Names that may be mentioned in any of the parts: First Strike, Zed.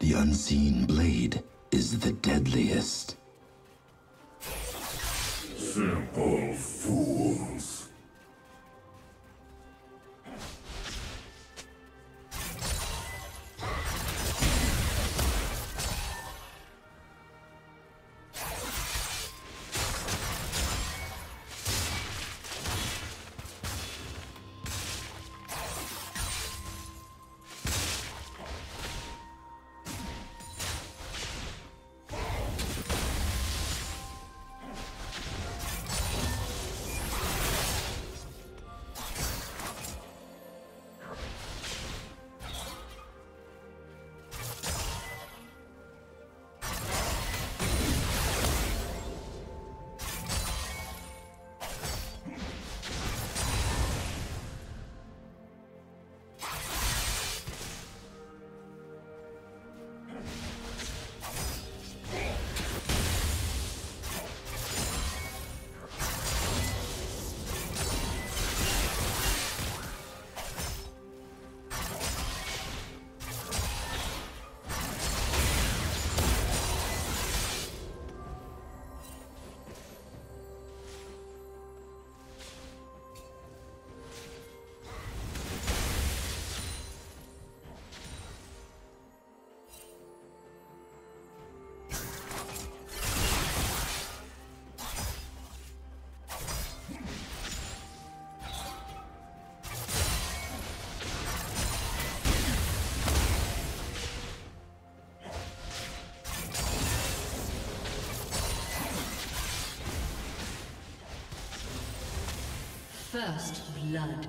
The unseen blade is the deadliest. Simple fools. First blood.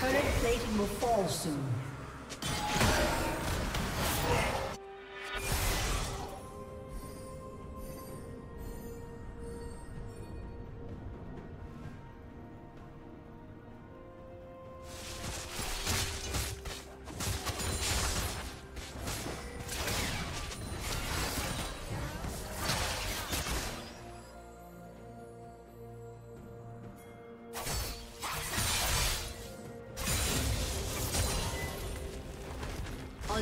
Current plating will fall soon.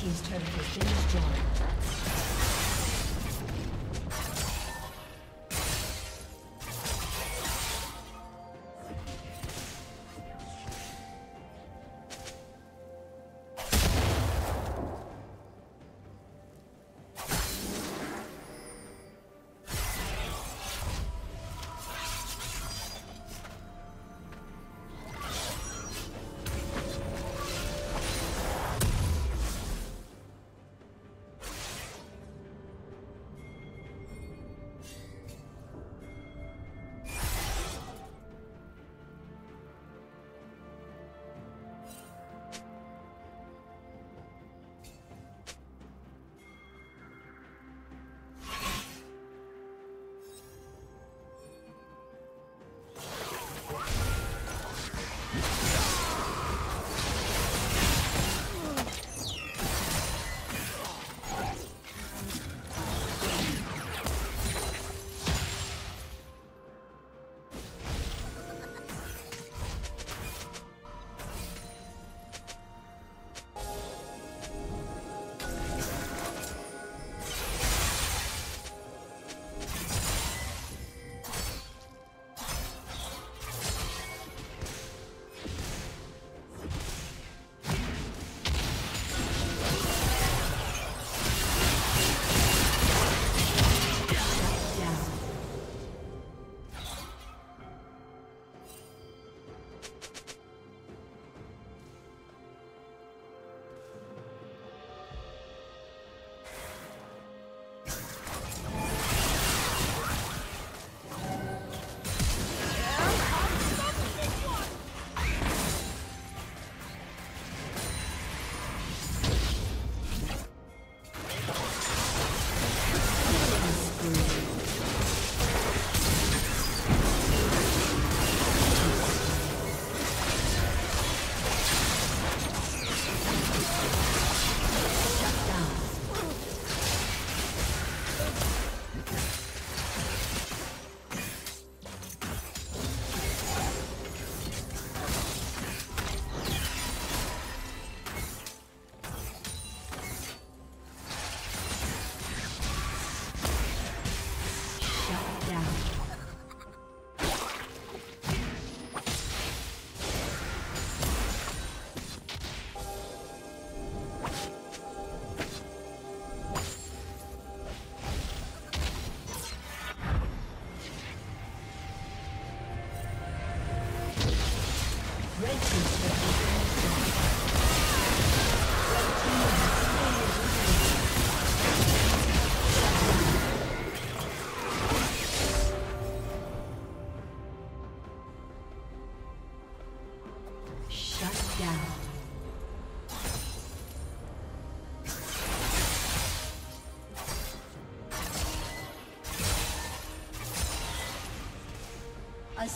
Team's turret has been destroyed.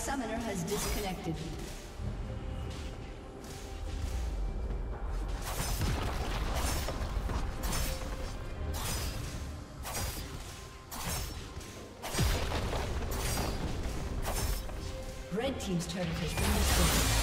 Summoner has disconnected. Red team's turret has been destroyed.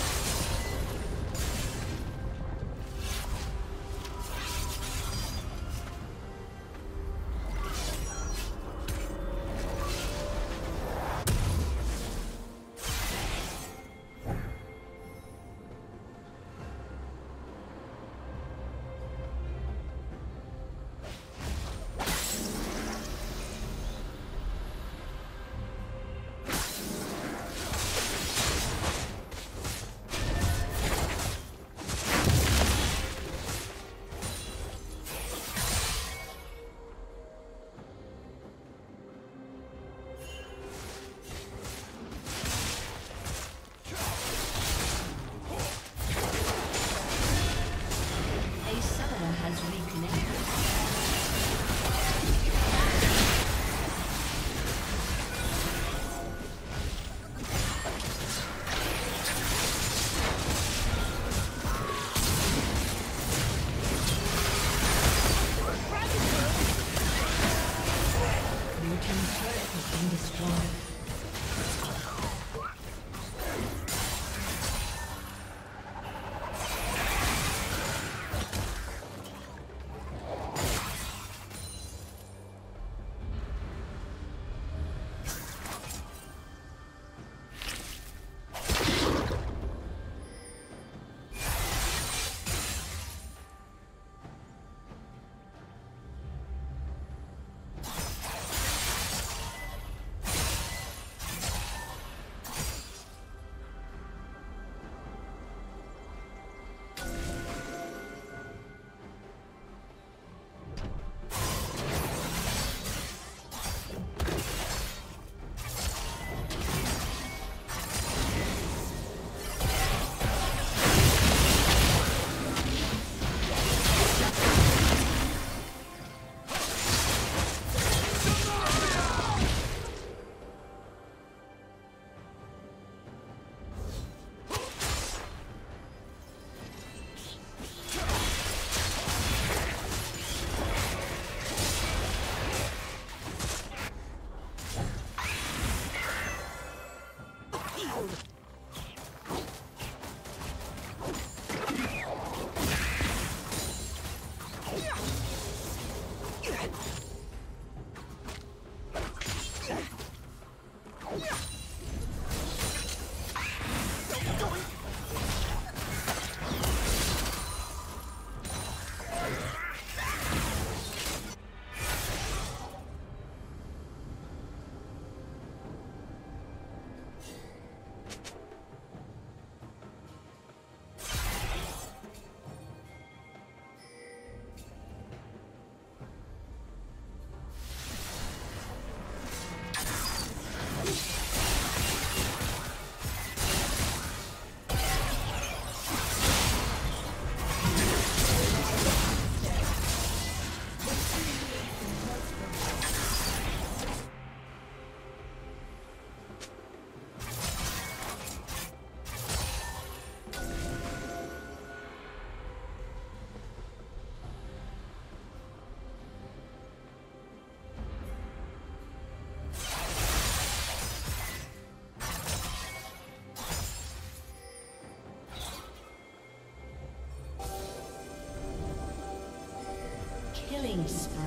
Killing spree.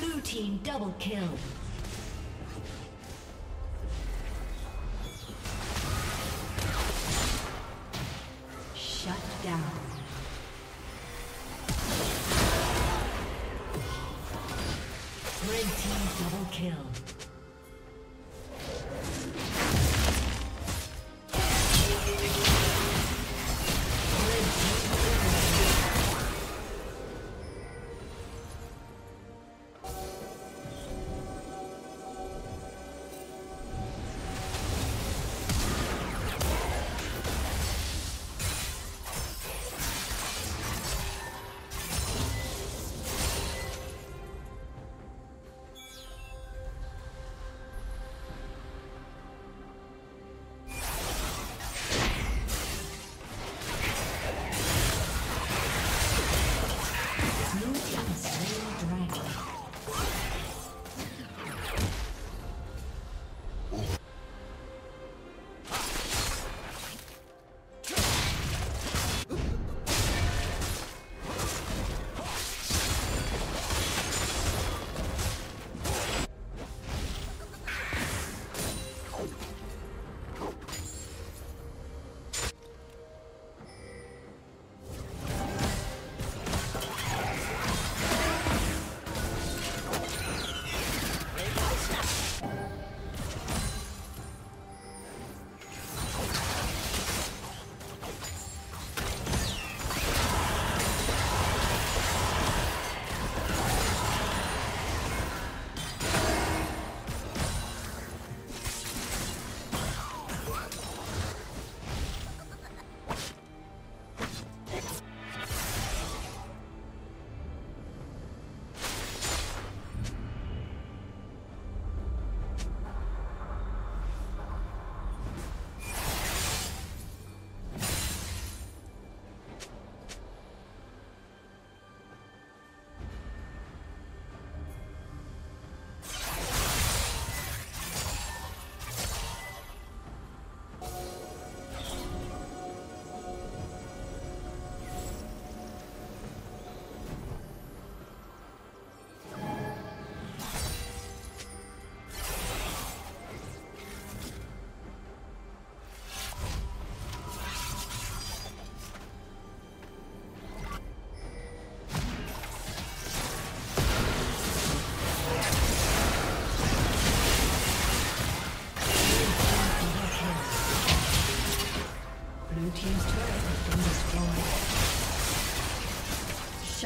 Blue team double kill. Shut down. Red team double kill.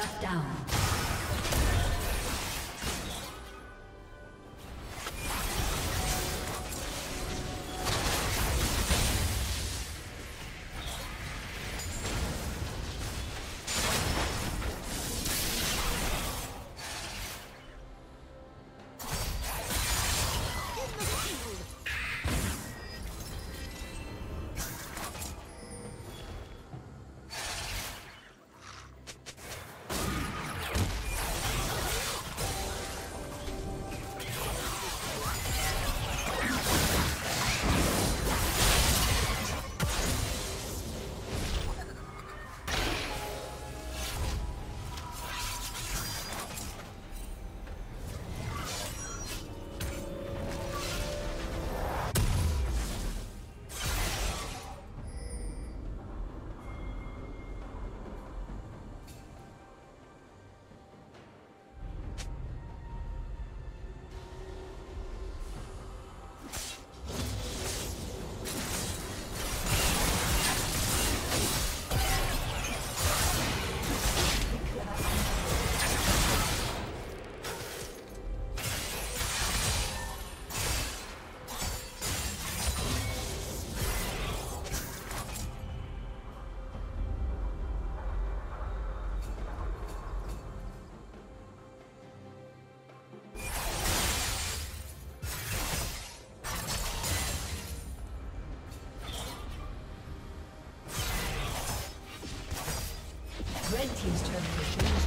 Shut down. Team's turn for sure is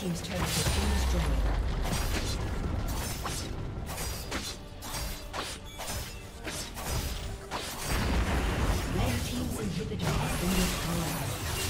Team's turret has been destroyed. Red Team's inhibitor has been destroyed.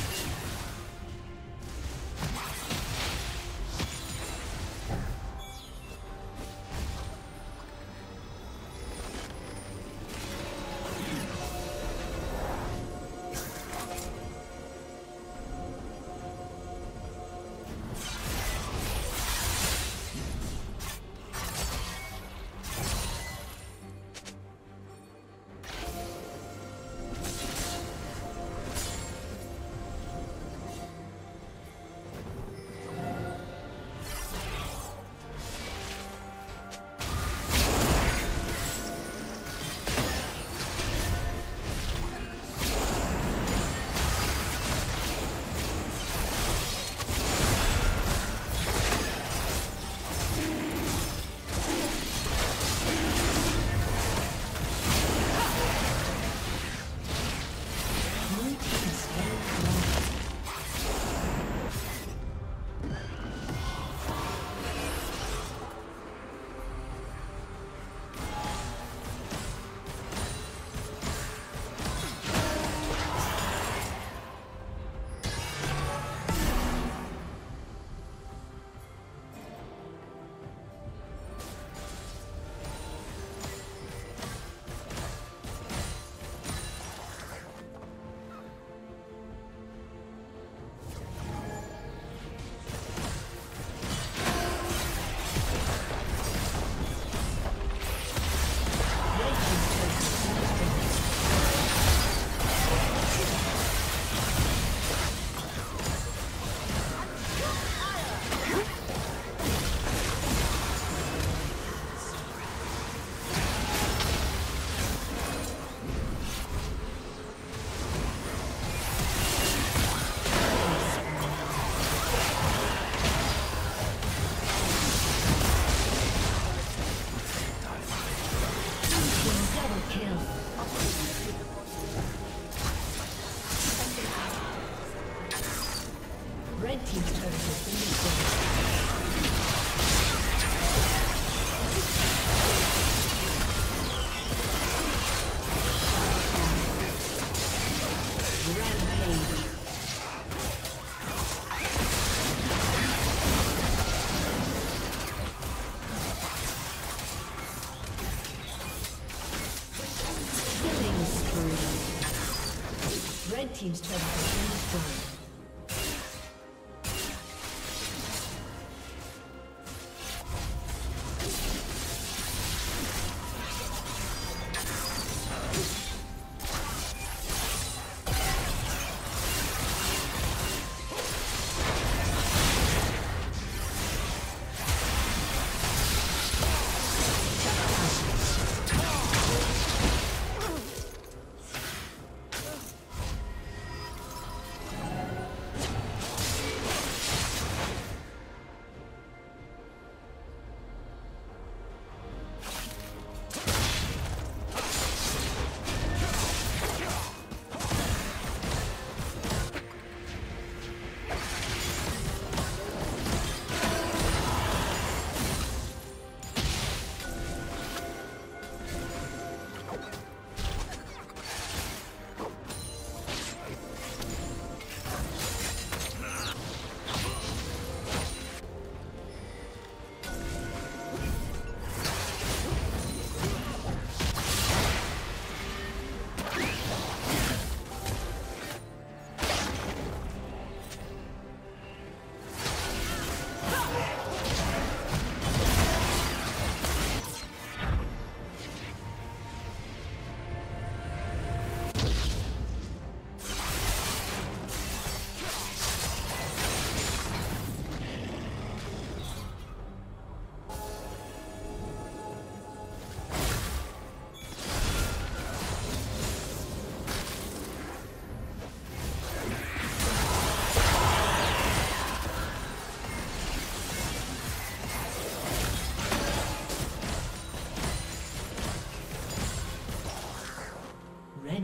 Red team's turret has been destroyed.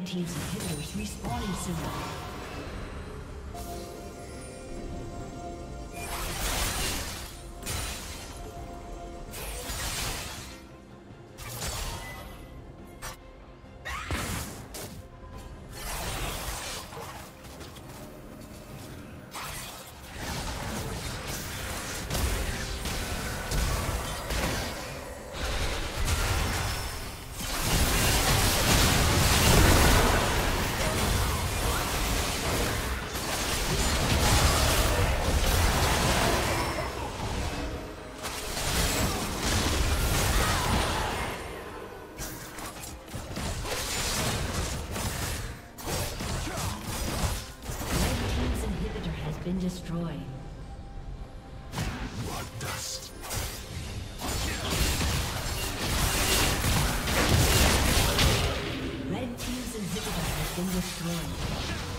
Team's inhibitors respawning soon. Destroyed. Red team's inhibitor has been destroyed.